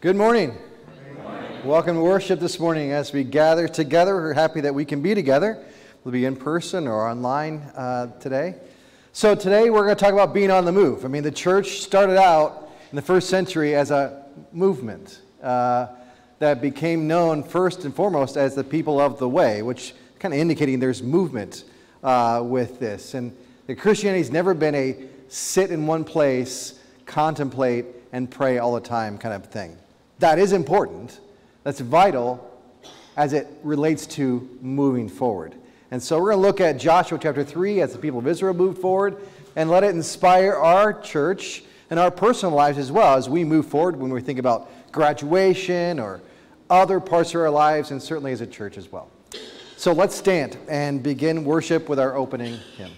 Good morning. Good morning. Welcome to worship this morning. As we gather together, we're happy that we can be together. We'll be in person or online today. So today we're going to talk about being on the move. I mean, the church started out in the first century as a movement that became known first and foremost as the people of the way, which kind of indicating there's movement with this. And the Christianity's never been a sit in one place, contemplate, and pray all the time kind of thing. That is important. That's vital as it relates to moving forward. And so we're going to look at Joshua chapter 3 as the people of Israel moved forward, and let it inspire our church and our personal lives as well as we move forward when we think about graduation or other parts of our lives, and certainly as a church as well. So let's stand and begin worship with our opening hymn.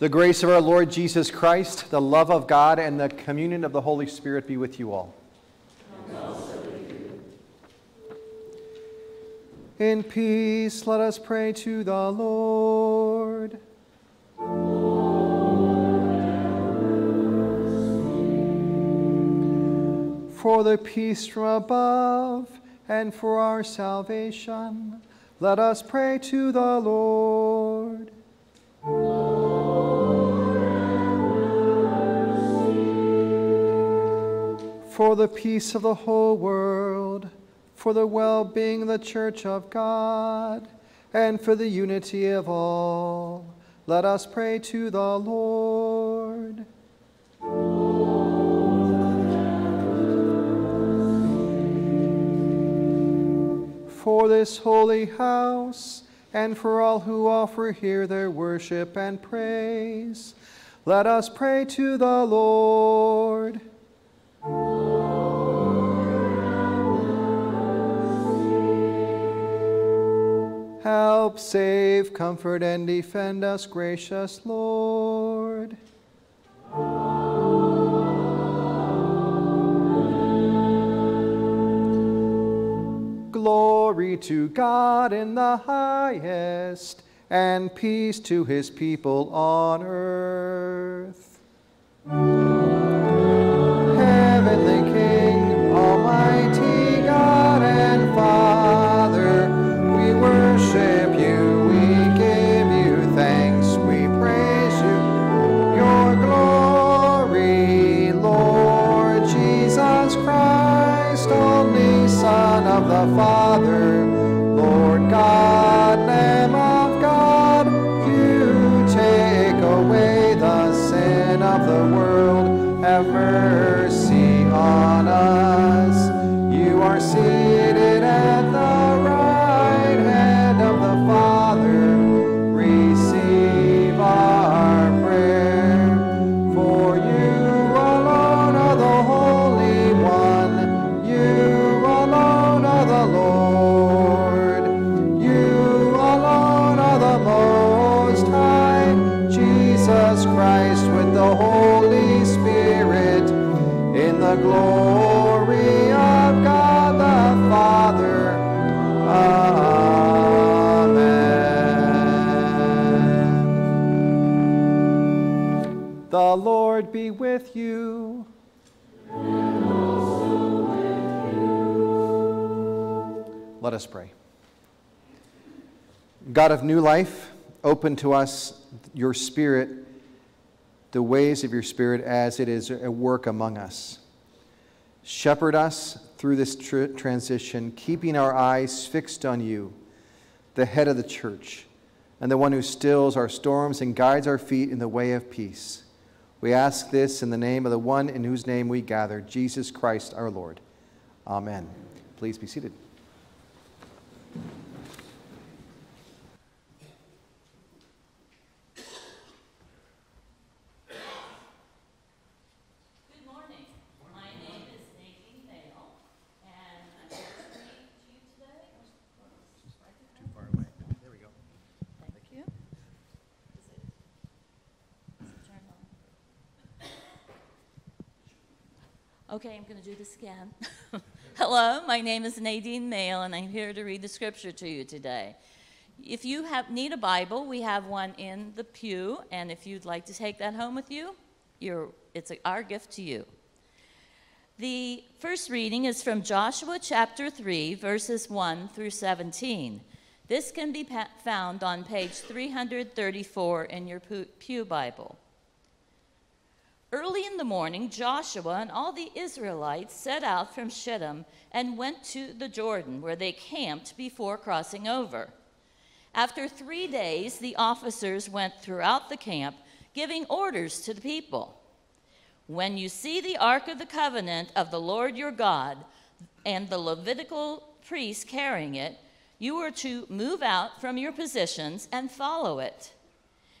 The grace of our Lord Jesus Christ, the love of God, and the communion of the Holy Spirit be with you all. And also with you. In peace, let us pray to the Lord. Lord, for the peace from above and for our salvation, let us pray to the Lord. For the peace of the whole world, for the well-being of the Church of God, and for the unity of all. Let us pray to the Lord. For this holy house, and for all who offer here their worship and praise, let us pray to the Lord. Help, save, comfort, and defend us, gracious Lord. Amen. Glory to God in the highest, and peace to his people on earth. Heavenly King, almighty God and Father, we worship you, we give you thanks, we praise you, your glory, Lord Jesus Christ, only Son of the Father, Lord God, Lamb of God, you take away the sin of the world, have mercy on us. You are seated at the right of the Father, receive our prayer. For you alone are the Holy One, you alone are the Lord, you alone are the Most High, Jesus Christ with the Holy Spirit, in the glory of God the Father. Amen. The Lord be with you. And also with you. Let us pray. God of new life, open to us your Spirit, the ways of your Spirit as it is at work among us. Shepherd us through this transition, keeping our eyes fixed on you, the head of the church, and the one who stills our storms and guides our feet in the way of peace. We ask this in the name of the one in whose name we gather, Jesus Christ our Lord. Amen. Please be seated. Okay, I'm going to do this again. Hello, my name is Nadine Mail, and I'm here to read the scripture to you today. If you need a Bible, we have one in the pew, and if you'd like to take that home with you, it's our gift to you. The first reading is from Joshua chapter 3, verses 1 through 17. This can be found on page 334 in your pew Bible. Early in the morning, Joshua and all the Israelites set out from Shittim and went to the Jordan, where they camped before crossing over. After 3 days, the officers went throughout the camp, giving orders to the people. When you see the Ark of the Covenant of the Lord your God and the Levitical priests carrying it, you are to move out from your positions and follow it.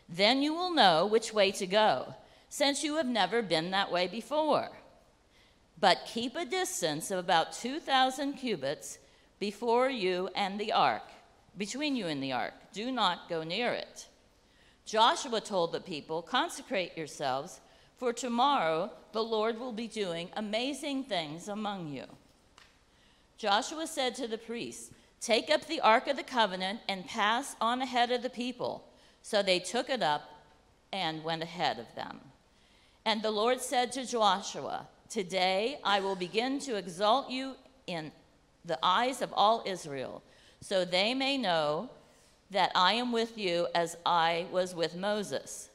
Then you will know which way to go, since you have never been that way before. But keep a distance of about 2,000 cubits between you and the ark. Do not go near it. Joshua told the people, "Consecrate yourselves, for tomorrow the Lord will be doing amazing things among you." Joshua said to the priests, "Take up the Ark of the Covenant and pass on ahead of the people." So they took it up and went ahead of them. And the Lord said to Joshua, "Today I will begin to exalt you in the eyes of all Israel, so they may know that I am with you as I was with Moses.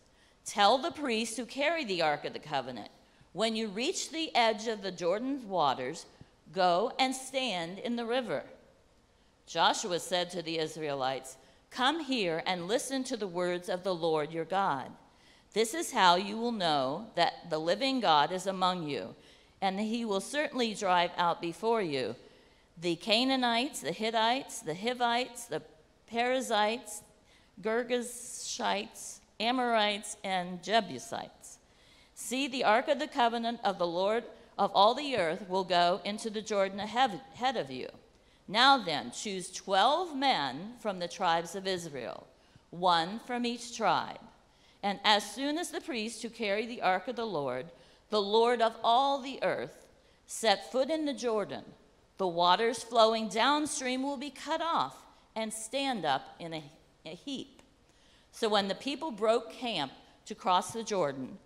Tell the priests who carry the Ark of the Covenant, when you reach the edge of the Jordan's waters, go and stand in the river." Joshua said to the Israelites, Come here and listen to the words of the Lord your God. This is how you will know that the living God is among you, and he will certainly drive out before you the Canaanites, the Hittites, the Hivites, the Perizzites, Gergesites, Amorites, and Jebusites. See, the Ark of the Covenant of the Lord of all the earth will go into the Jordan ahead of you. Now then, choose 12 men from the tribes of Israel, one from each tribe. And as soon as the priests who carry the ark of the Lord of all the earth, set foot in the Jordan, the waters flowing downstream will be cut off and stand up in a heap. So when the people broke camp to cross the Jordan,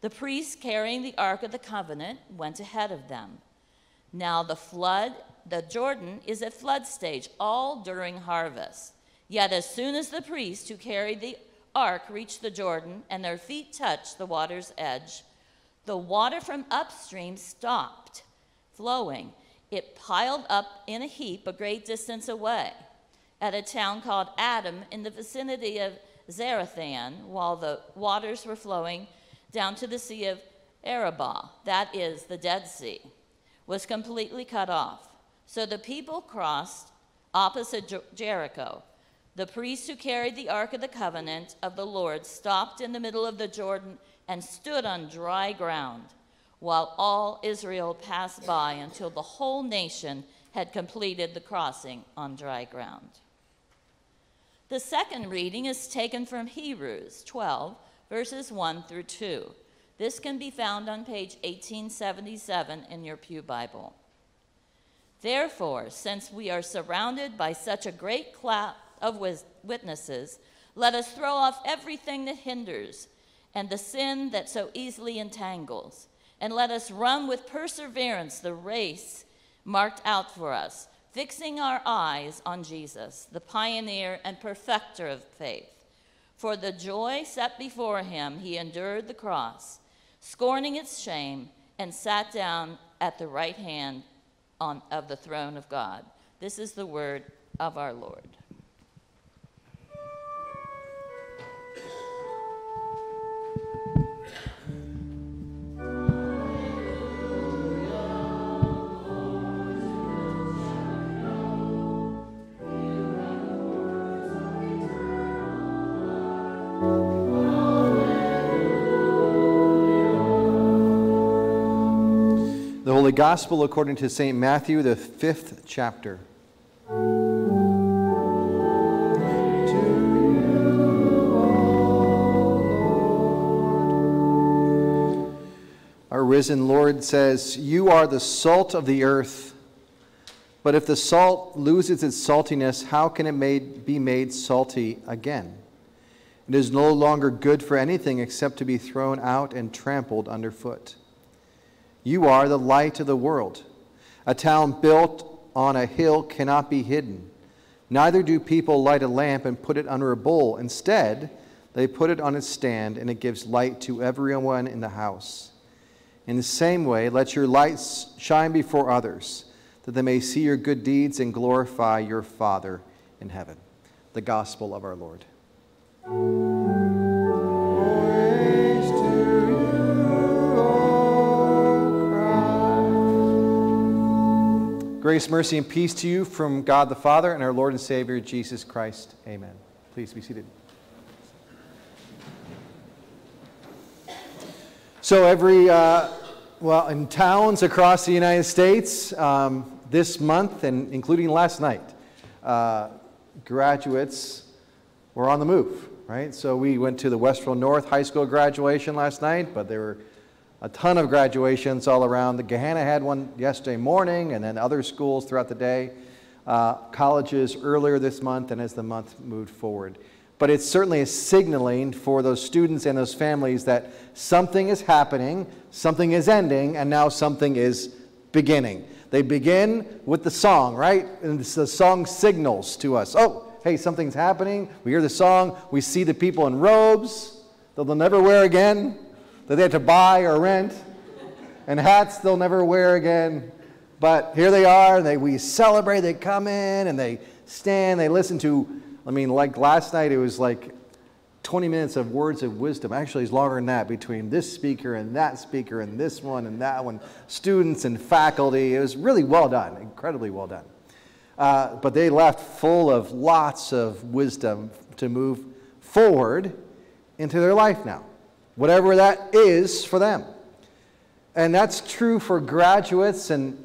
the priests carrying the ark of the covenant went ahead of them. Now the Jordan is at flood stage all during harvest. Yet as soon as the priests who carried the ark reached the Jordan and their feet touched the water's edge, the water from upstream stopped flowing. It piled up in a heap a great distance away at a town called Adam in the vicinity of Zarathan, while the waters were flowing down to the Sea of Arabah, that is the Dead Sea, was completely cut off. So the people crossed opposite Jericho. The priests who carried the Ark of the Covenant of the Lord stopped in the middle of the Jordan and stood on dry ground while all Israel passed by until the whole nation had completed the crossing on dry ground. The second reading is taken from Hebrews 12, verses 1 through 2. This can be found on page 1877 in your Pew Bible. Therefore, since we are surrounded by such a great cloud of witnesses, let us throw off everything that hinders and the sin that so easily entangles, and let us run with perseverance the race marked out for us, fixing our eyes on Jesus, the pioneer and perfecter of faith. For the joy set before him, he endured the cross, scorning its shame, and sat down at the right hand of the throne of God. This is the word of our Lord. The Gospel according to St. Matthew, the 5th chapter. Our risen Lord says, "You are the salt of the earth, but if the salt loses its saltiness, how can it be made salty again? It is no longer good for anything except to be thrown out and trampled underfoot. You are the light of the world. A town built on a hill cannot be hidden. Neither do people light a lamp and put it under a bowl. Instead, they put it on its stand, and it gives light to everyone in the house. In the same way, let your lights shine before others, that they may see your good deeds and glorify your Father in heaven." The Gospel of our Lord. Grace, mercy, and peace to you from God the Father and our Lord and Savior, Jesus Christ. Amen. Please be seated. So in towns across the United States this month, and including last night, graduates were on the move, right? So we went to the Westville North High School graduation last night, but there were a ton of graduations all around. The Gahanna had one yesterday morning, and then other schools throughout the day, colleges earlier this month, and as the month moved forward. But it's certainly a signaling for those students and those families that something is happening, something is ending, and now something is beginning. They begin with the song, right? And the song signals to us, oh, hey, something's happening. We hear the song. We see the people in robes that they'll never wear again, that they had to buy or rent, and hats they'll never wear again. But here they are, we celebrate, they come in, and they stand, they listen to I mean, like last night, it was like 20 minutes of words of wisdom. Actually, it's longer than that, between this speaker and this one and that one, students and faculty. It was really well done, incredibly well done. But they left full of lots of wisdom to move forward into their life now, whatever that is for them. And that's true for graduates, and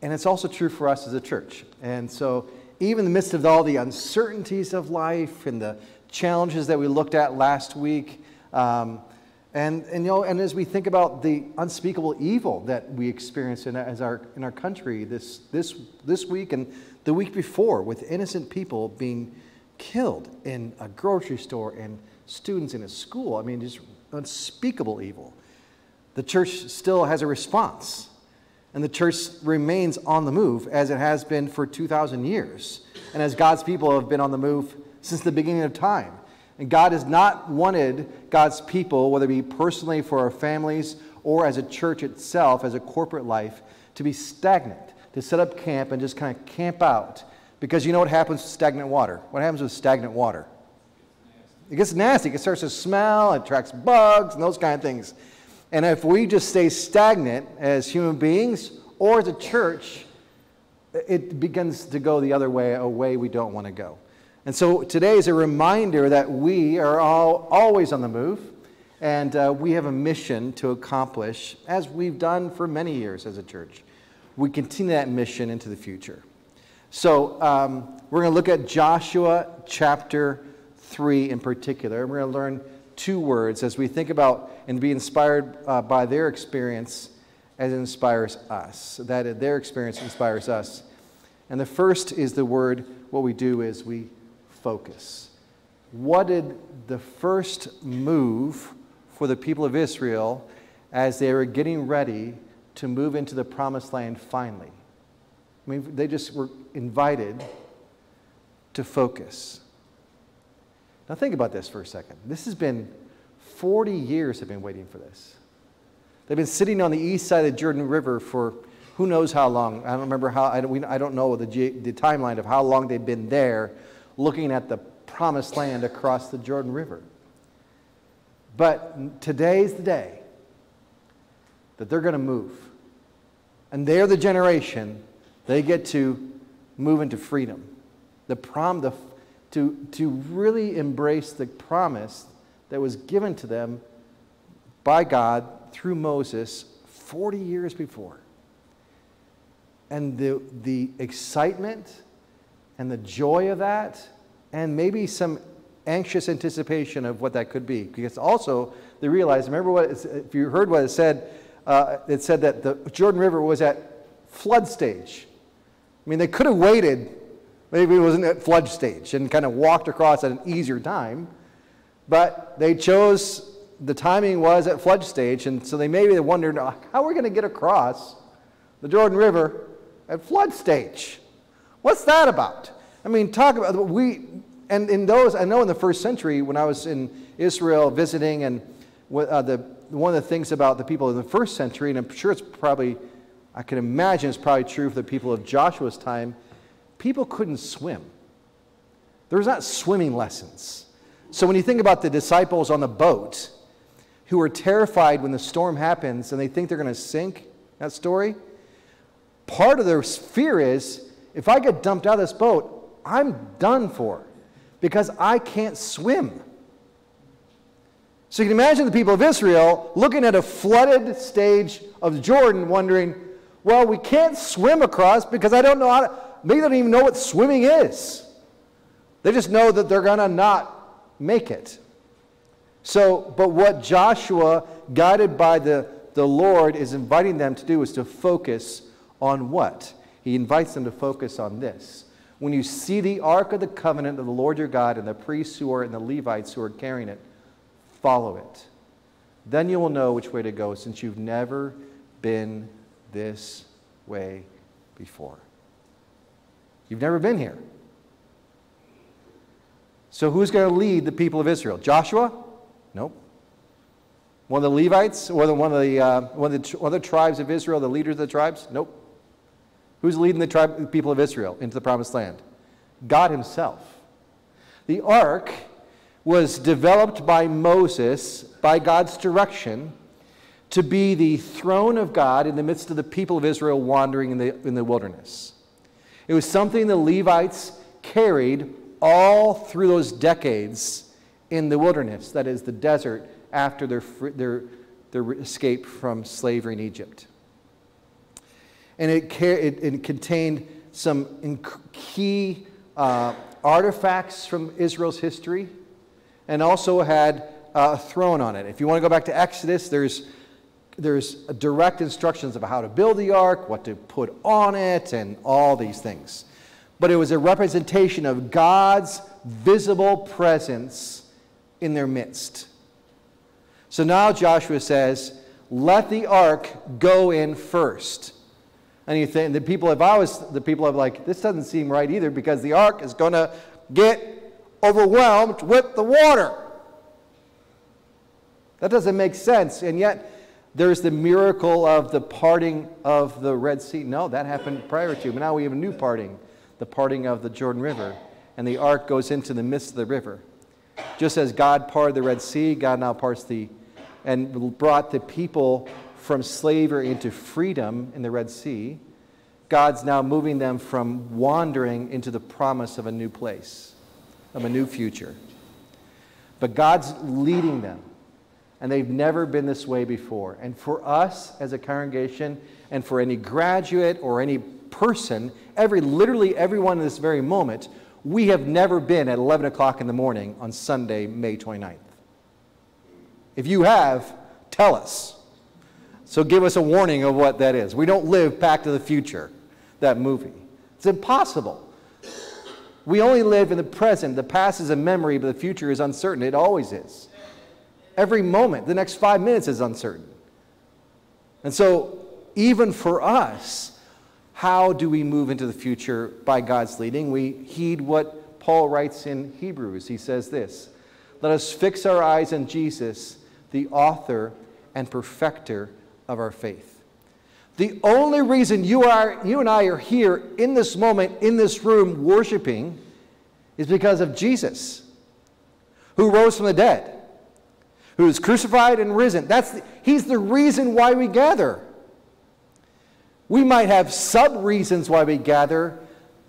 it's also true for us as a church. And so even in the midst of all the uncertainties of life and the challenges that we looked at last week, and as we think about the unspeakable evil that we experienced in our country this week and the week before, with innocent people being killed in a grocery store and students in a school, I mean, just unspeakable evil. The church still has a response, and the church remains on the move as it has been for 2,000 years, and as God's people have been on the move since the beginning of time. And God has not wanted God's people, whether it be personally for our families or as a church itself, as a corporate life, to be stagnant, to set up camp and just kind of camp out. Because you know what happens to stagnant water? What happens with stagnant water? It gets nasty. It starts to smell, it attracts bugs and those kind of things. And if we just stay stagnant as human beings or as a church, it begins to go the other way, a way we don't want to go. And so today is a reminder that we are all always on the move, and we have a mission to accomplish, as we've done for many years as a church. We continue that mission into the future. So we're going to look at Joshua chapter 3 in particular. We're going to learn two words as we think about and be inspired by their experience as it inspires us, that their experience inspires us. And the first is the word, what we do is we focus. What did the first move for the people of Israel as they were getting ready to move into the promised land finally? I mean, they just were invited to focus. Now think about this for a second. This has been 40 years they've been waiting for this. They've been sitting on the east side of the Jordan River for who knows how long. I don't remember how, I don't know the timeline of how long they've been there looking at the promised land across the Jordan River. But today's the day that they're going to move. And they're the generation, they get to move into freedom. To really embrace the promise that was given to them by God through Moses 40 years before. And the excitement and the joy of that, and maybe some anxious anticipation of what that could be. Because also, they realized, remember what, if you heard what it said that the Jordan River was at flood stage. I mean, they could have waited. Maybe it wasn't at flood stage and kind of walked across at an easier time, but they chose, the timing was at flood stage, and so they wondered, how are we going to get across the Jordan River at flood stage? What's that about? I mean, talk about, I know in the first century when I was in Israel visiting, and one of the things about the people in the first century, and I'm sure it's probably, I can imagine it's probably true for the people of Joshua's time, people couldn't swim. There was not swimming lessons. So when you think about the disciples on the boat who are terrified when the storm happens and they think they're going to sink, that story, part of their fear is, if I get dumped out of this boat, I'm done for because I can't swim. So you can imagine the people of Israel looking at a flooded stage of Jordan wondering, well, we can't swim across because I don't know how to. Maybe they don't even know what swimming is. They just know that they're going to not make it. So, but what Joshua, guided by the Lord, is inviting them to do is to focus on what? He invites them to focus on this. When you see the Ark of the Covenant of the Lord your God and the priests who are and the Levites who are carrying it, follow it. Then you will know which way to go, since you've never been this way before. You've never been here. So who's going to lead the people of Israel? Joshua? Nope. One of the Levites? Or one of the tribes of Israel, the leaders of the tribes? Nope. Who's leading the people of Israel into the promised land? God himself. The ark was developed by Moses, by God's direction, to be the throne of God in the midst of the people of Israel wandering in the wilderness. It was something the Levites carried all through those decades in the wilderness, that is, the desert, after their escape from slavery in Egypt. And it contained some key artifacts from Israel's history, and also had a throne on it. If you want to go back to Exodus, there's direct instructions about how to build the ark, what to put on it, and all these things. But it was a representation of God's visible presence in their midst. So now Joshua says, let the ark go in first. And you think, the people are like, this doesn't seem right either, because the ark is going to get overwhelmed with the water. That doesn't make sense. And yet, there's the miracle of the parting of the Red Sea. No, that happened prior to, but now we have a new parting, the parting of the Jordan River. And the ark goes into the midst of the river. Just as God parted the Red Sea, God now parts and brought the people from slavery into freedom in the Red Sea. God's now moving them from wandering into the promise of a new place, of a new future. But God's leading them, and they've never been this way before. And for us as a congregation, and for any graduate or any person, literally everyone in this very moment, we have never been at 11 o'clock in the morning on Sunday, May 29th. If you have, tell us. So give us a warning of what that is. We don't live Back to the Future, that movie. It's impossible. We only live in the present. The past is a memory, but the future is uncertain. It always is. Every moment, the next 5 minutes is uncertain. And so even for us, how do we move into the future by God's leading? We heed what Paul writes in Hebrews. He says this, let us fix our eyes on Jesus, the author and perfecter of our faith. The only reason you and I are here in this moment, in this room, worshiping, is because of Jesus, who rose from the dead, who was crucified and risen. He's the reason why we gather. We might have sub-reasons why we gather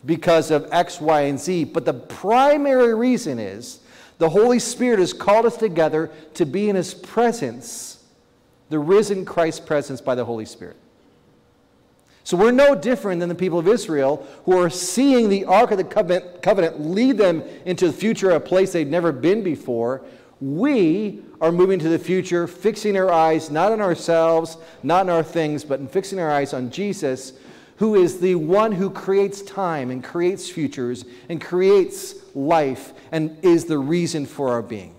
because of X, Y, and Z, but the primary reason is the Holy Spirit has called us together to be in His presence, the risen Christ's presence by the Holy Spirit. So we're no different than the people of Israel who are seeing the Ark of the Covenant lead them into the future, a place they've never been before. We are moving to the future, fixing our eyes, not on ourselves, not on our things, but in fixing our eyes on Jesus, who is the one who creates time and creates futures and creates life and is the reason for our being.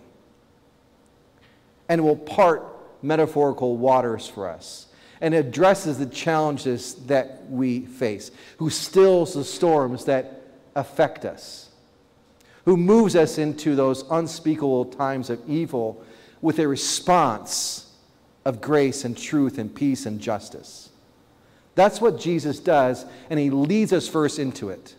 And will part metaphorical waters for us and addresses the challenges that we face, who stills the storms that affect us, who moves us into those unspeakable times of evil with a response of grace and truth and peace and justice. That's what Jesus does, and He leads us first into it.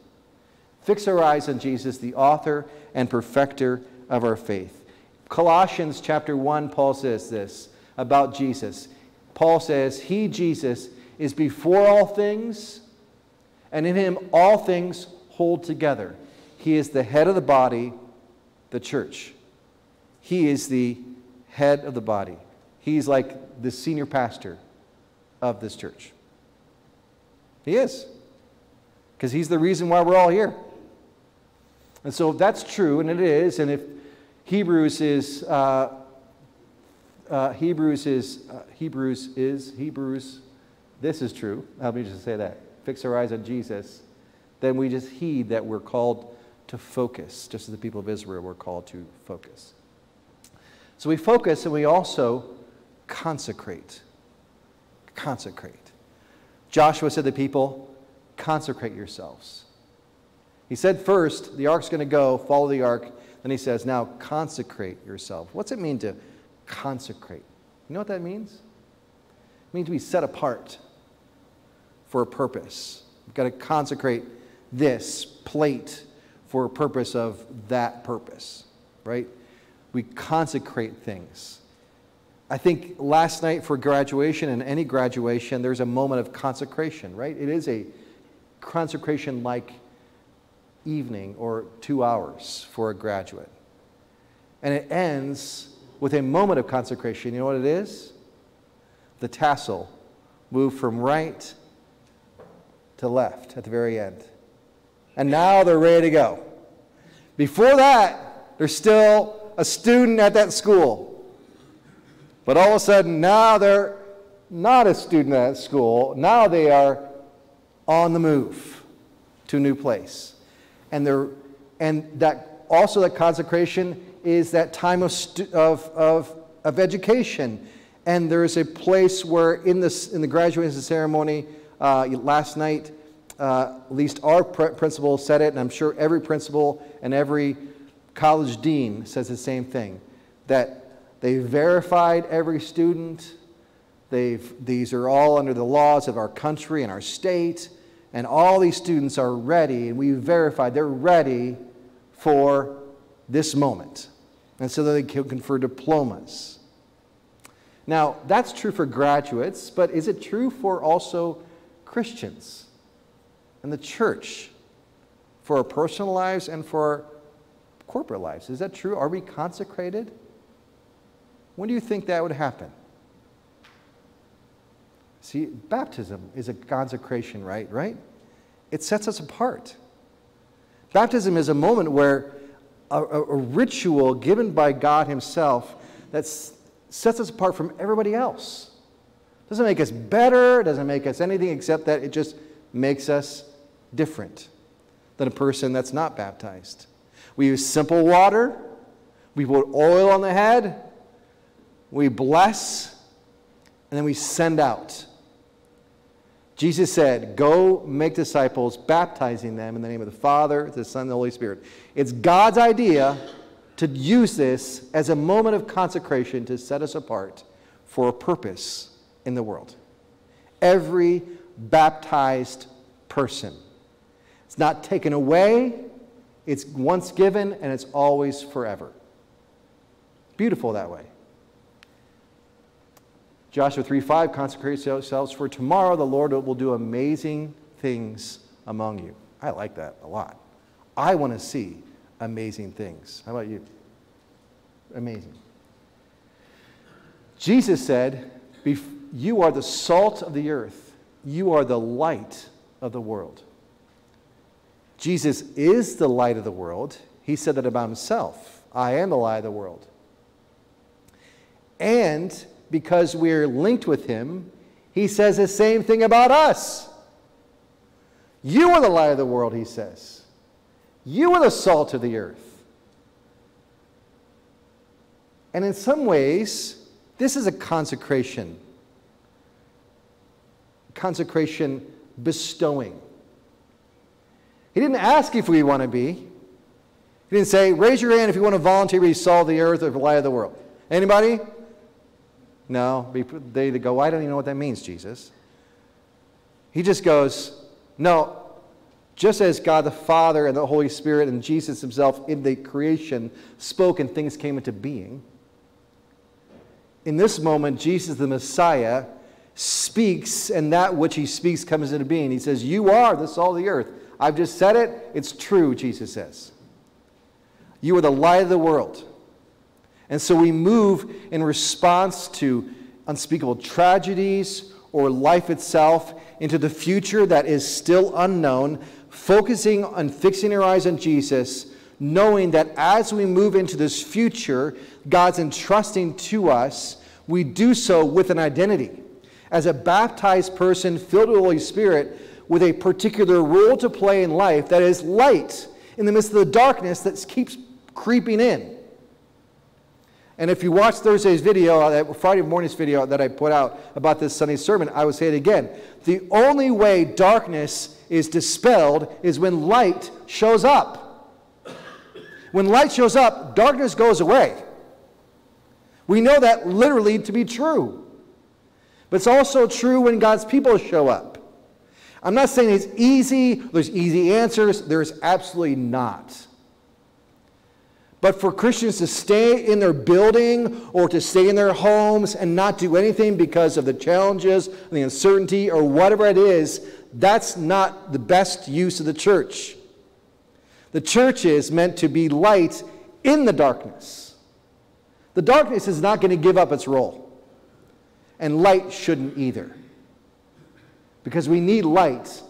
Fix our eyes on Jesus, the author and perfecter of our faith. Colossians chapter 1, Paul says this about Jesus. Paul says, He, Jesus, is before all things, and in Him all things hold together. He is the head of the body, the church. He is the head of the body. He's like the senior pastor of this church. He is. Because He's the reason why we're all here. And so if that's true, and it is, and if this is true. Let me just say that. Fix our eyes on Jesus. Then we just heed that we're called to focus, just as the people of Israel were called to focus. So we focus and we also consecrate. Consecrate. Joshua said to the people, consecrate yourselves. He said first, the ark's going to go, follow the ark. Then he says, now consecrate yourself. What's it mean to consecrate? You know what that means? It means to be set apart for a purpose. We've got to consecrate this plate for a purpose of that purpose, right? We consecrate things. I think last night for graduation and any graduation, there's a moment of consecration, right? It is a consecration-like evening or 2 hours for a graduate. And it ends with a moment of consecration. You know what it is? The tassel moved from right to left at the very end. And now they're ready to go. Before that, they're still a student at that school. But all of a sudden, now they're not a student at school. Now they are on the move to a new place. And that also that consecration is that time of education. And there is a place where in the graduation ceremony last night, at least our principal said it, and I'm sure every principal and every college dean says the same thing, that they verified every student. These are all under the laws of our country and our state, and all these students are ready, and we verified they're ready for this moment. And so they can confer diplomas. Now, that's true for graduates, but is it true for also Christians and the church for our personal lives and for our corporate lives? Is that true? Are we consecrated? When do you think that would happen? See, baptism is a consecration, right? It sets us apart. Baptism is a moment where a ritual given by God himself that sets us apart from everybody else. It doesn't make us better, it doesn't make us anything except that it just makes us different than a person that's not baptized. We use simple water, we put oil on the head, we bless, and then we send out. Jesus said, go make disciples, baptizing them in the name of the Father, the Son, and the Holy Spirit. It's God's idea to use this as a moment of consecration to set us apart for a purpose in the world. Every baptized person. It's not taken away. It's once given, and it's always forever. Beautiful that way. Joshua 3:5, consecrate yourselves for tomorrow the Lord will do amazing things among you. I like that a lot. I want to see amazing things. How about you? Amazing. Jesus said, you are the salt of the earth. You are the light of the world. Jesus is the light of the world. He said that about himself. I am the light of the world. And because we're linked with him, he says the same thing about us. You are the light of the world, he says. You are the salt of the earth. And in some ways, this is a consecration. Consecration bestowing. He didn't ask if we want to be. He didn't say, raise your hand if you want to volunteer to be salt of the earth or the light of the world. Anybody? No, they go, I don't even know what that means, Jesus. He just goes, no, just as God the Father and the Holy Spirit and Jesus himself in the creation spoke and things came into being, in this moment, Jesus the Messiah speaks, and that which he speaks comes into being. He says, you are the salt of the earth. I've just said it. It's true, Jesus says. You are the light of the world. And so we move in response to unspeakable tragedies or life itself into the future that is still unknown, focusing on fixing our eyes on Jesus, knowing that as we move into this future God's entrusting to us, we do so with an identity. As a baptized person filled with the Holy Spirit, with a particular role to play in life that is light in the midst of the darkness that keeps creeping in. And if you watch Thursday's video, Friday morning's video that I put out about this Sunday's sermon, I would say it again. The only way darkness is dispelled is when light shows up. When light shows up, darkness goes away. We know that literally to be true. But it's also true when God's people show up. I'm not saying it's easy, there's easy answers, there's absolutely not. But for Christians to stay in their building or to stay in their homes and not do anything because of the challenges and the uncertainty or whatever it is, that's not the best use of the church. The church is meant to be light in the darkness. The darkness is not going to give up its role. And light shouldn't either. Because we need light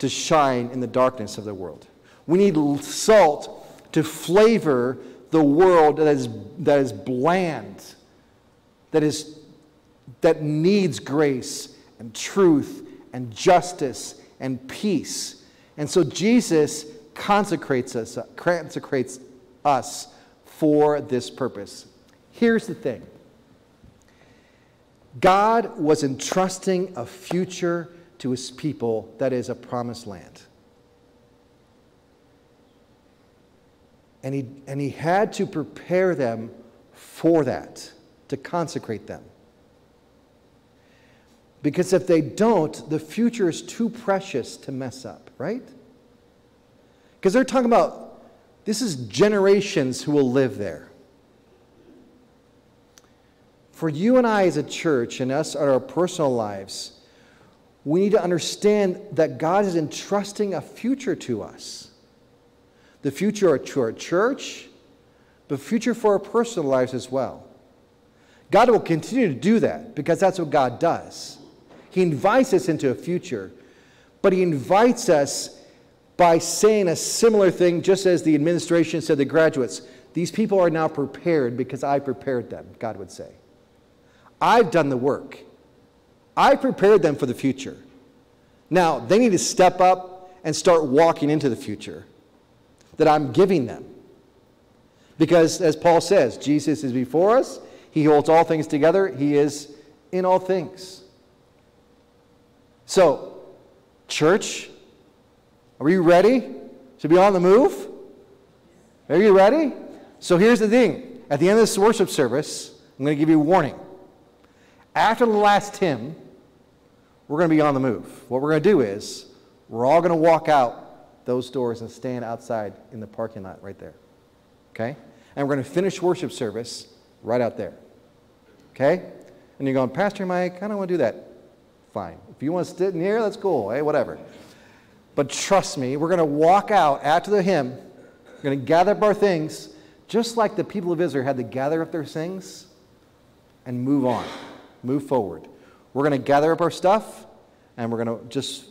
to shine in the darkness of the world. We need salt to flavor the world that is bland, that needs grace and truth and justice and peace. And so Jesus consecrates us for this purpose. Here's the thing. God was entrusting a future to his people that is a promised land. And he had to prepare them for that, to consecrate them. Because if they don't, the future is too precious to mess up, right? Because they're talking about, this is generations who will live there. For you and I as a church and us in our personal lives, we need to understand that God is entrusting a future to us. The future to our church, but future for our personal lives as well. God will continue to do that because that's what God does. He invites us into a future, but he invites us by saying a similar thing, just as the administration said to the graduates, these people are now prepared because I prepared them, God would say. I've done the work. I prepared them for the future. Now, they need to step up and start walking into the future that I'm giving them. Because as Paul says, Jesus is before us. He holds all things together. He is in all things. So, church, are you ready to be on the move? Are you ready? So here's the thing. At the end of this worship service, I'm going to give you a warning. After the last hymn, we're going to be on the move. What we're going to do is, we're all going to walk out those doors and stand outside in the parking lot right there, okay? And we're going to finish worship service right out there, okay? And you're going, Pastor Mike, I don't want to do that. Fine. If you want to sit in here, that's cool, hey, whatever. But trust me, we're going to walk out after the hymn, we're going to gather up our things, just like the people of Israel had to gather up their things and move on, move forward. We're going to gather up our stuff, and we're going to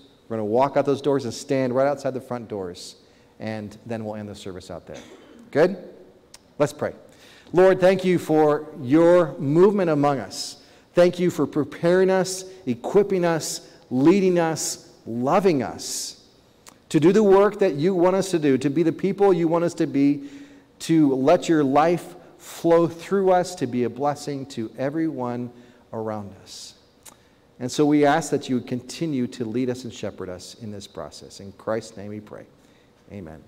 walk out those doors and stand right outside the front doors, and then we'll end the service out there. Good? Let's pray. Lord, thank you for your movement among us. Thank you for preparing us, equipping us, leading us, loving us to do the work that you want us to do, to be the people you want us to be, to let your life flow through us, to be a blessing to everyone around us. And so we ask that you would continue to lead us and shepherd us in this process. In Christ's name we pray. Amen.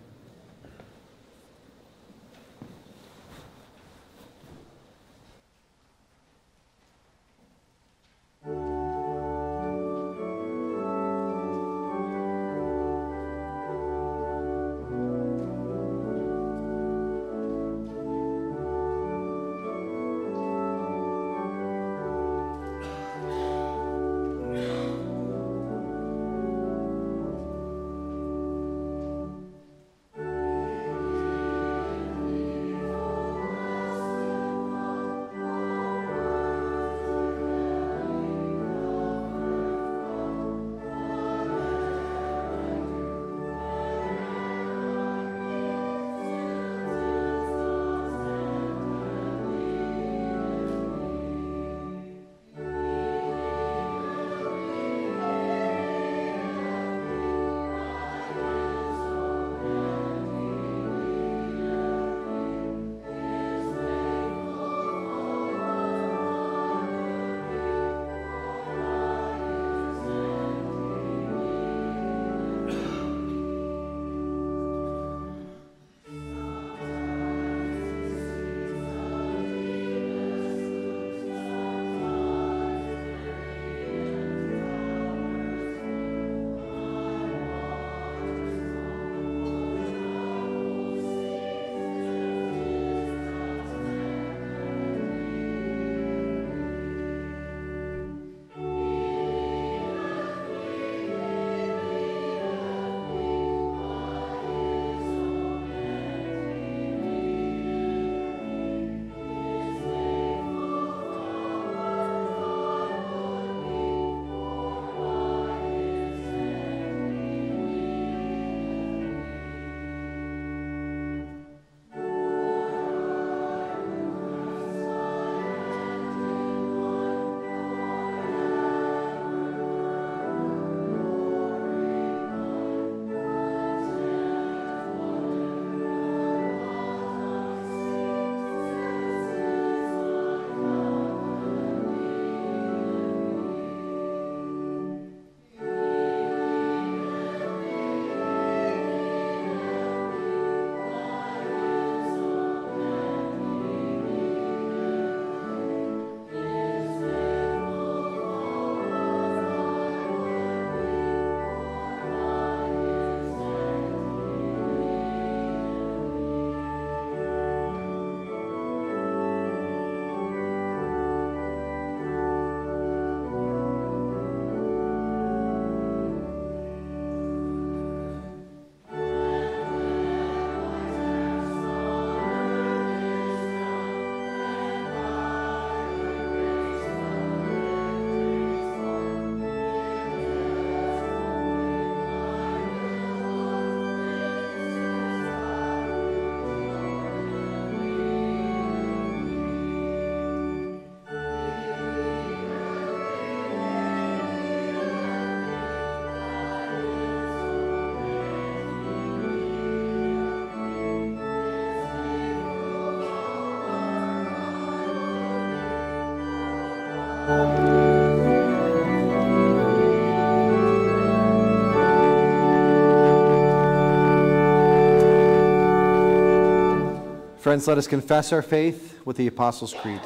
Friends, let us confess our faith with the Apostles' Creed.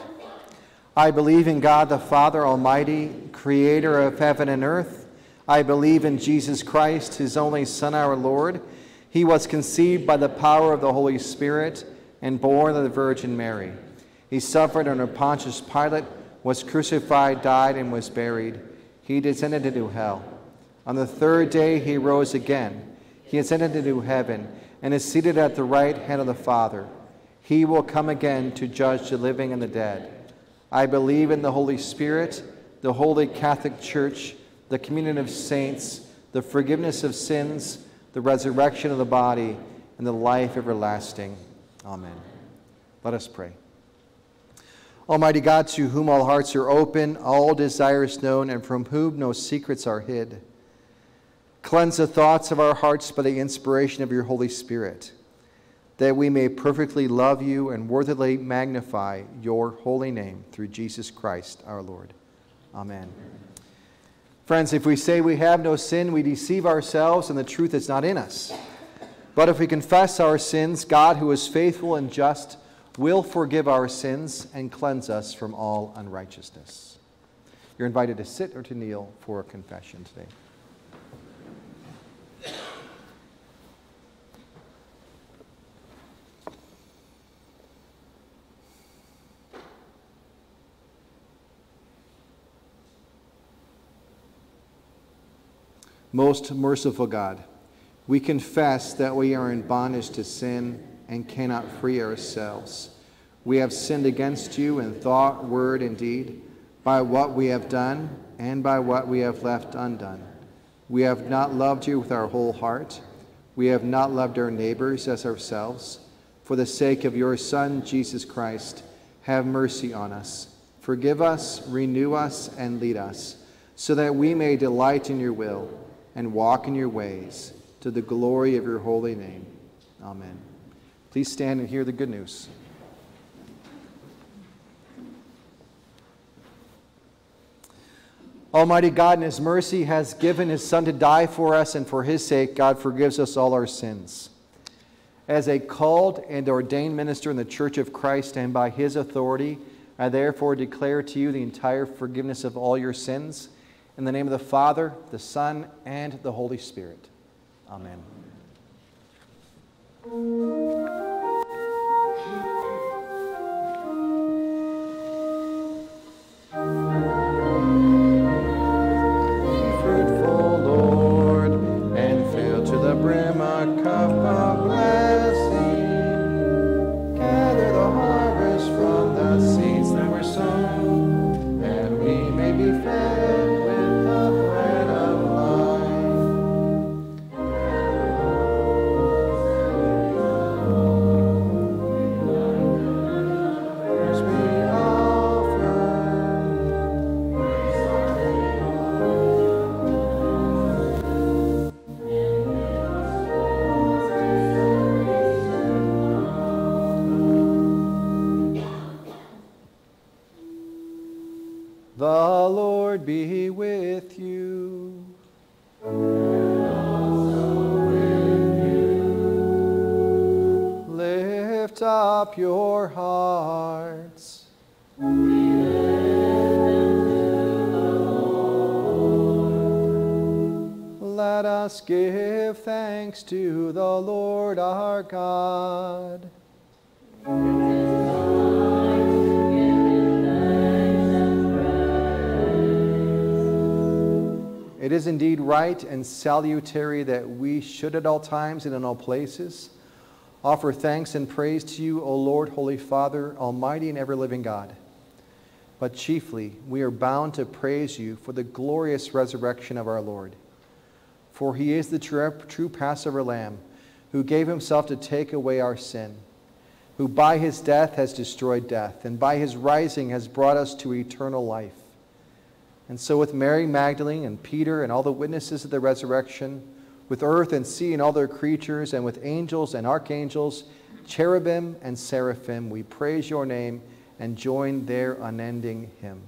I believe in God the Father Almighty, creator of heaven and earth. I believe in Jesus Christ, his only Son, our Lord. He was conceived by the power of the Holy Spirit and born of the Virgin Mary. He suffered under Pontius Pilate, was crucified, died, and was buried. He descended into hell. On the third day he rose again. He ascended into heaven and is seated at the right hand of the Father. He will come again to judge the living and the dead. I believe in the Holy Spirit, the Holy Catholic Church, the communion of saints, the forgiveness of sins, the resurrection of the body, and the life everlasting. Amen. Let us pray. Almighty God, to whom all hearts are open, all desires known, and from whom no secrets are hid, cleanse the thoughts of our hearts by the inspiration of your Holy Spirit, that we may perfectly love you and worthily magnify your holy name through Jesus Christ our Lord. Amen. Amen. Friends, if we say we have no sin, we deceive ourselves and the truth is not in us. But if we confess our sins, God, who is faithful and just, will forgive our sins and cleanse us from all unrighteousness. You're invited to sit or to kneel for a confession today. Most merciful God, we confess that we are in bondage to sin and cannot free ourselves. We have sinned against you in thought, word, and deed, by what we have done and by what we have left undone. We have not loved you with our whole heart. We have not loved our neighbors as ourselves. For the sake of your Son, Jesus Christ, have mercy on us. Forgive us, renew us, and lead us, so that we may delight in your will and walk in your ways, to the glory of your holy name. Amen. Please stand and hear the good news. Almighty God in his mercy has given his Son to die for us, and for his sake God forgives us all our sins. As a called and ordained minister in the Church of Christ and by his authority, I therefore declare to you the entire forgiveness of all your sins. In the name of the Father, the Son, and the Holy Spirit. Amen. Be fruitful, Lord, and fill to the brim our cup of blessing. Gather the harvest from the seeds that were sown, that we may be fed. Be with you. And also with you. Lift up your hearts. We lift them to the Lord. Let us give thanks to the Lord our God. It is indeed right and salutary that we should at all times and in all places offer thanks and praise to you, O Lord, Holy Father, almighty and ever-living God. But chiefly, we are bound to praise you for the glorious resurrection of our Lord. For he is the true Passover Lamb, who gave himself to take away our sin, who by his death has destroyed death, and by his rising has brought us to eternal life. And so with Mary Magdalene and Peter and all the witnesses of the resurrection, with earth and sea and all their creatures, and with angels and archangels, cherubim and seraphim, we praise your name and join their unending hymn.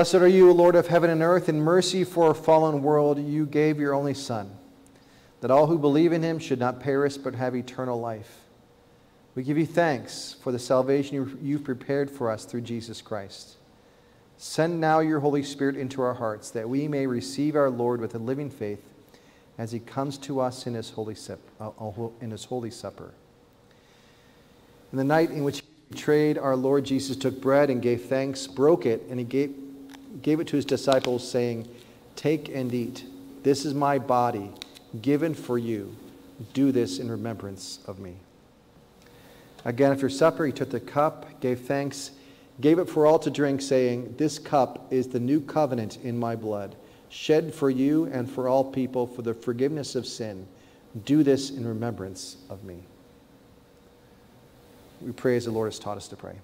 Blessed are you, Lord of heaven and earth. In mercy for our fallen world, you gave your only Son, that all who believe in him should not perish but have eternal life. We give you thanks for the salvation you've prepared for us through Jesus Christ. Send now your Holy Spirit into our hearts, that we may receive our Lord with a living faith as he comes to us in his Holy Supper. In the night in which he was betrayed, our Lord Jesus took bread and gave thanks, broke it, and he gave it to his disciples, saying, "Take and eat. This is my body, given for you. Do this in remembrance of me." Again, after supper, he took the cup, gave thanks, gave it for all to drink, saying, "This cup is the new covenant in my blood, shed for you and for all people for the forgiveness of sin. Do this in remembrance of me." We pray as the Lord has taught us to pray.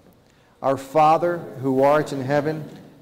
Our Father, who art in heaven,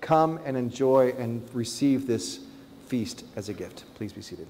Come and enjoy and receive this feast as a gift. Please be seated.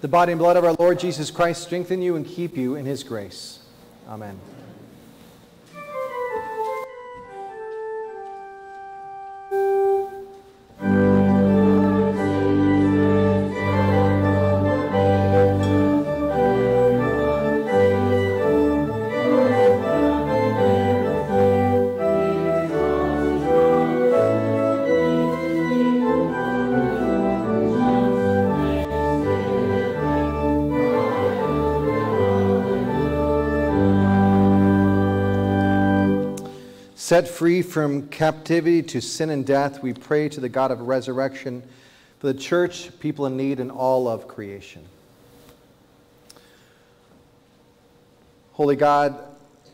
The body and blood of our Lord Jesus Christ strengthen you and keep you in his grace. Amen. Set free from captivity to sin and death, we pray to the God of resurrection for the church, people in need, and all of creation. Holy God,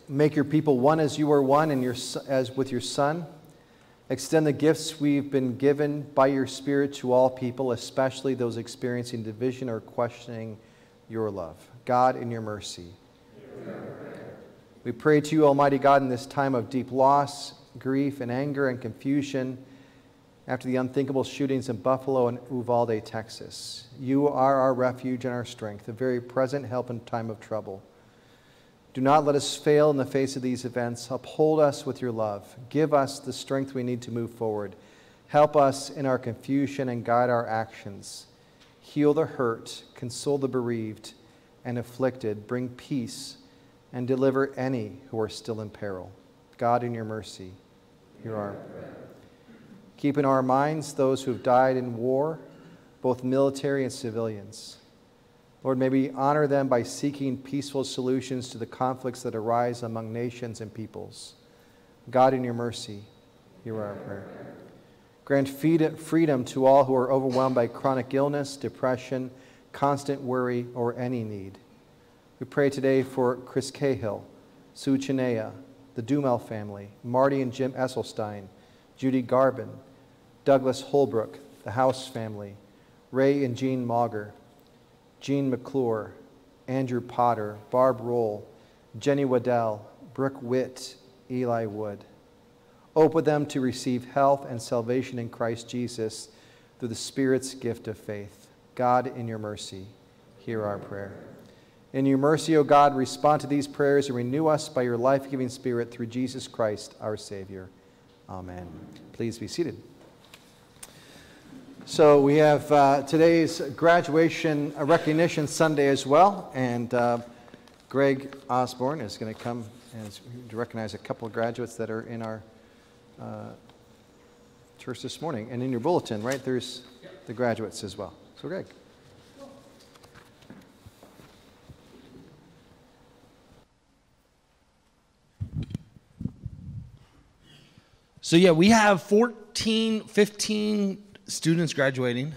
make your people one as you are one and as with your Son. Extend the gifts we've been given by your Spirit to all people, especially those experiencing division or questioning your love. God, in your mercy. Amen. We pray to you, Almighty God, in this time of deep loss, grief, and anger and confusion after the unthinkable shootings in Buffalo and Uvalde, Texas. You are our refuge and our strength, a very present help in time of trouble. Do not let us fail in the face of these events. Uphold us with your love. Give us the strength we need to move forward. Help us in our confusion and guide our actions. Heal the hurt, console the bereaved and afflicted, bring peace, and deliver any who are still in peril. God, in your mercy, hear our prayer. Keep in our minds those who have died in war, both military and civilians. Lord, may we honor them by seeking peaceful solutions to the conflicts that arise among nations and peoples. God, in your mercy, hear our prayer. Grant freedom to all who are overwhelmed by chronic illness, depression, constant worry, or any need. We pray today for Chris Cahill, Sue Chinea, the Dumel family, Marty and Jim Esselstein, Judy Garbin, Douglas Holbrook, the House family, Ray and Jean Mauger, Jean McClure, Andrew Potter, Barb Roll, Jenny Waddell, Brooke Witt, Eli Wood. Open them to receive health and salvation in Christ Jesus through the Spirit's gift of faith. God, in your mercy, hear our prayer. In your mercy, O God, respond to these prayers and renew us by your life-giving Spirit through Jesus Christ, our Savior. Amen. Please be seated. So we have today's graduation recognition Sunday as well, and Greg Osborne is going to come and recognize a couple of graduates that are in our church this morning. And in your bulletin, right, there's the graduates as well. So, Greg. So yeah, we have 15 students graduating.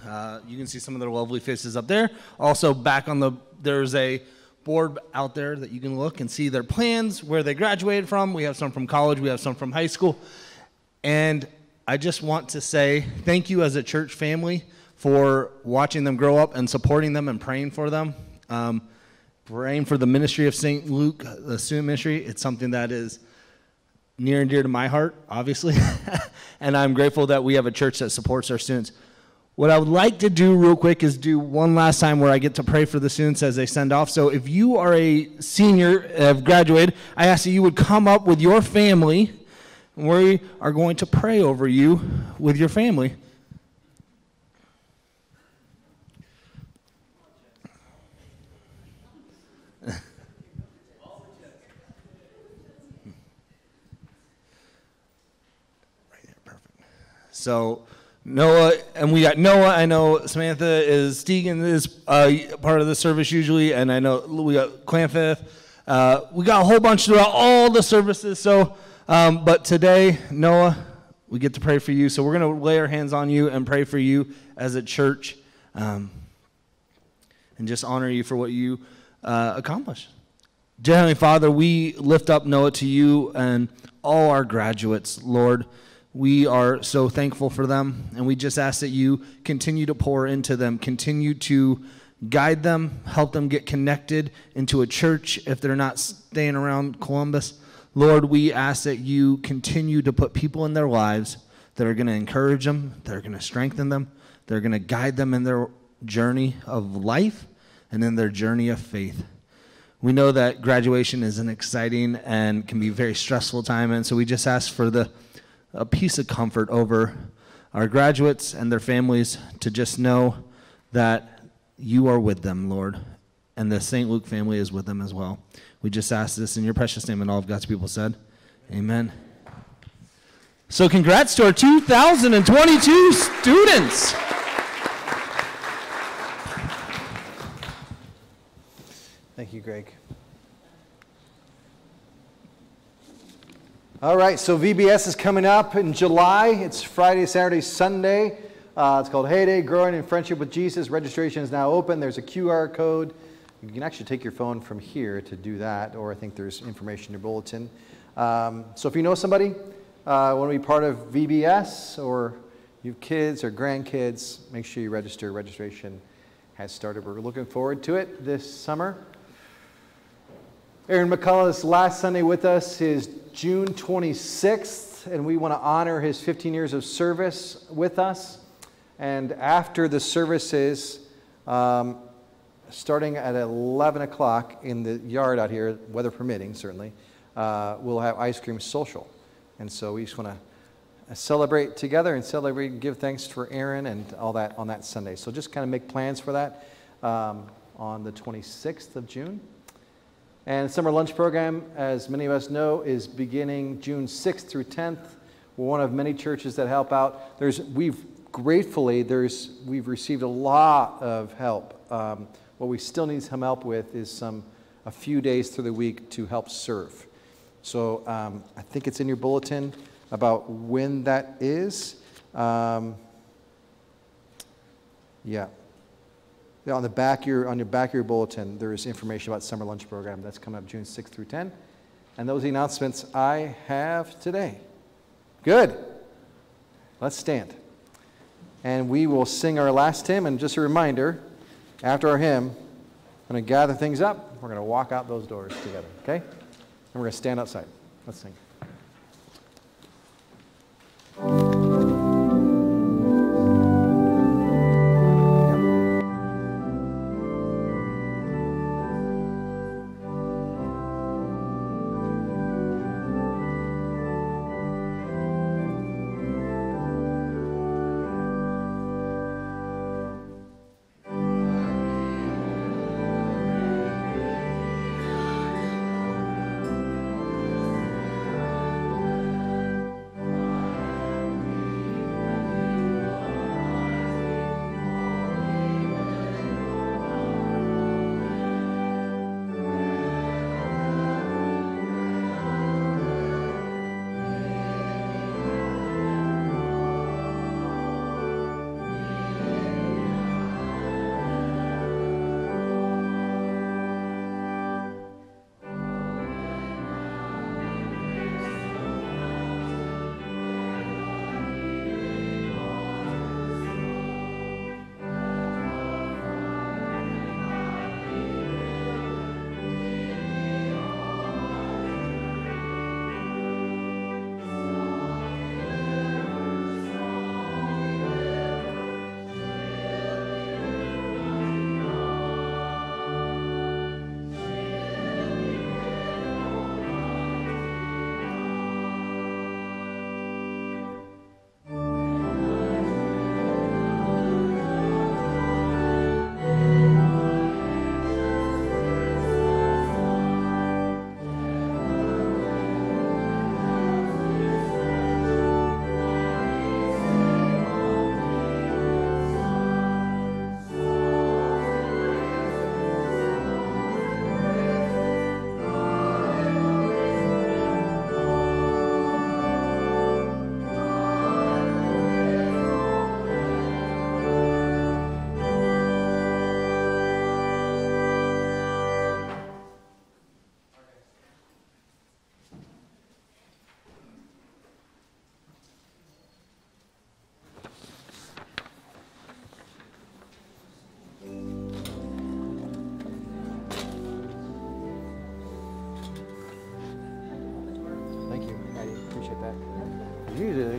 You can see some of their lovely faces up there. Also back on there's a board out there that you can look and see their plans, where they graduated from. We have some from college, we have some from high school. And I just want to say thank you as a church family for watching them grow up and supporting them and praying for them. Praying for the ministry of St. Luke, the student ministry. It's something that is near and dear to my heart, obviously, and I'm grateful that we have a church that supports our students. What I would like to do real quick is do one last time where I get to pray for the students as they send off. So if you are a senior, have graduated, I ask that you would come up with your family, and we are going to pray over you with your family. So Noah, and we got Noah, I know Samantha is, Stegan is part of the service usually, and I know we got Clanfith. We got a whole bunch throughout all the services, so, but today, Noah, we get to pray for you, so we're going to lay our hands on you and pray for you as a church, and just honor you for what you accomplished. Dear Heavenly Father, we lift up Noah to you and all our graduates, Lord. We are so thankful for them, and we just ask that you continue to pour into them, continue to guide them, help them get connected into a church if they're not staying around Columbus. Lord, we ask that you continue to put people in their lives that are going to encourage them, that are going to strengthen them, that are going to guide them in their journey of life, and in their journey of faith. We know that graduation is an exciting and can be a very stressful time, and so we just ask for a piece of comfort over our graduates and their families to just know that you are with them, Lord, and the St. Luke family is with them as well. We just ask this in your precious name, and all of God's people said, amen. So congrats to our 2022 students. Thank you, Greg. All right, so VBS is coming up in July. It's Friday, Saturday, Sunday. It's called Heyday, Growing in Friendship with Jesus. Registration is now open. There's a QR code. You can actually take your phone from here to do that, or I think there's information in your bulletin. So if you know somebody, want to be part of VBS, or you have kids or grandkids, make sure you register. Registration has started. We're looking forward to it this summer. Aaron McCullough's last Sunday with us is June 26th, and we want to honor his 15 years of service with us. And after the services, starting at 11 o'clock in the yard out here, weather permitting certainly, we'll have ice cream social. And so we just want to celebrate together and celebrate and give thanks for Aaron and all that on that Sunday. So just kind of make plans for that on the 26th of June. And summer lunch program, as many of us know, is beginning June 6th through 10th. We're one of many churches that help out. We've received a lot of help. What we still need some help with is a few days through the week to help serve. So I think it's in your bulletin about when that is. On the back of your bulletin, there is information about summer lunch program that's coming up June 6th through 10. And those are the announcements I have today. Good. Let's stand. And we will sing our last hymn. And just a reminder, after our hymn, I'm going to gather things up. We're going to walk out those doors together, okay? And we're going to stand outside. Let's sing.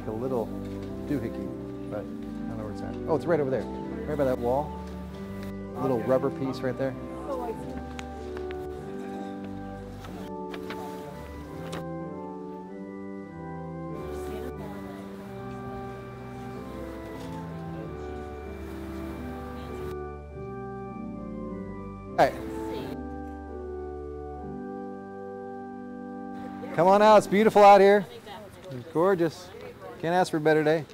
A little doohickey, but I don't know where it's at. Oh, it's right over there, right by that wall. little rubber piece right there. Come on out, it's beautiful out here. It's gorgeous. Can't ask for a better day.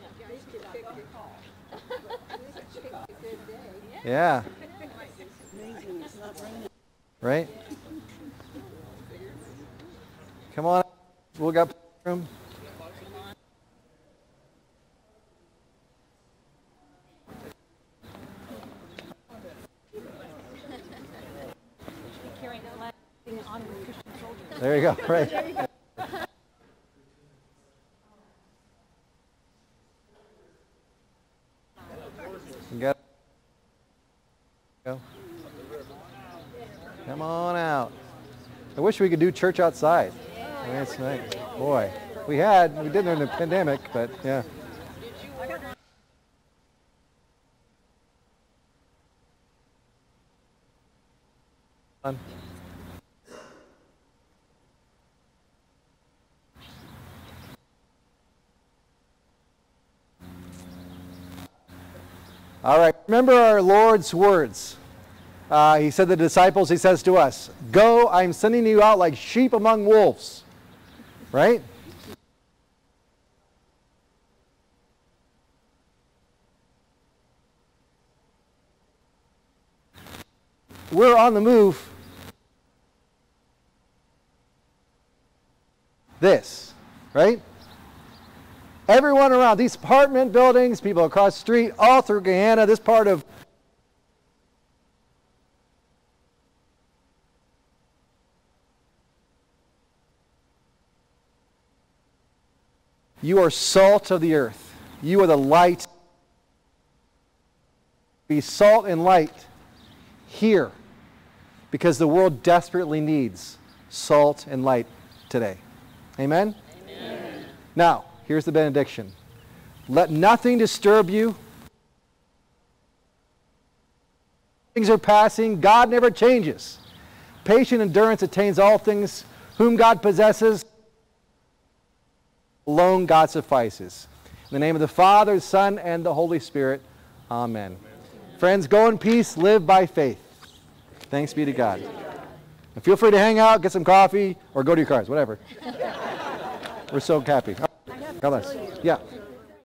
Yeah. Right? Come on, we'll got room. There you go, right. Come on out. I wish we could do church outside. I mean, it's nice. Boy, we did during the pandemic, but yeah. All right, remember our Lord's words. He said to the disciples, he says to us, go, I'm sending you out like sheep among wolves. Right? We're on the move. This, right? Everyone around, these apartment buildings, people across the street, all through Gahanna, this part of you are salt of the earth. You are the light. Be salt and light here because the world desperately needs salt and light today. Amen? Amen. Now, here's the benediction. Let nothing disturb you. Things are passing. God never changes. Patient endurance attains all things. Whom God possesses, alone God suffices. In the name of the Father, Son, and the Holy Spirit. Amen. Amen. Friends, go in peace. Live by faith. Thanks be to God. And feel free to hang out, get some coffee, or go to your cars, whatever. We're so happy. God bless. Yeah.